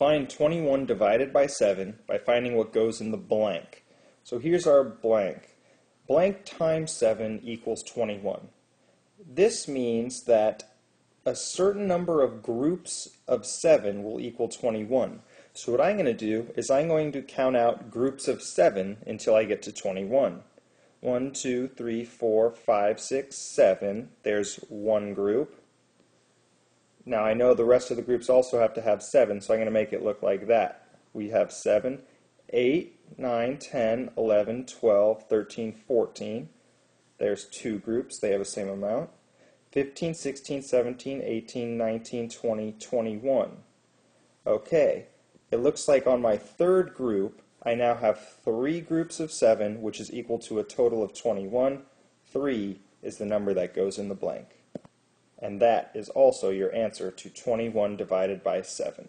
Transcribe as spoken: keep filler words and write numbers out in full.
Find twenty-one divided by seven by finding what goes in the blank. So here's our blank. Blank times seven equals twenty-one. This means that a certain number of groups of seven will equal twenty-one. So what I'm going to do is I'm going to count out groups of seven until I get to twenty-one. one, two, three, four, five, six, seven. There's one group. Now I know the rest of the groups also have to have seven, so I'm going to make it look like that. We have seven, eight, nine, ten, eleven, twelve, thirteen, fourteen. There's two groups. They have the same amount. fifteen, sixteen, seventeen, eighteen, nineteen, twenty, twenty-one. Okay. It looks like on my third group, I now have three groups of seven, which is equal to a total of twenty-one. three is the number that goes in the blank. And that is also your answer to twenty-one divided by seven.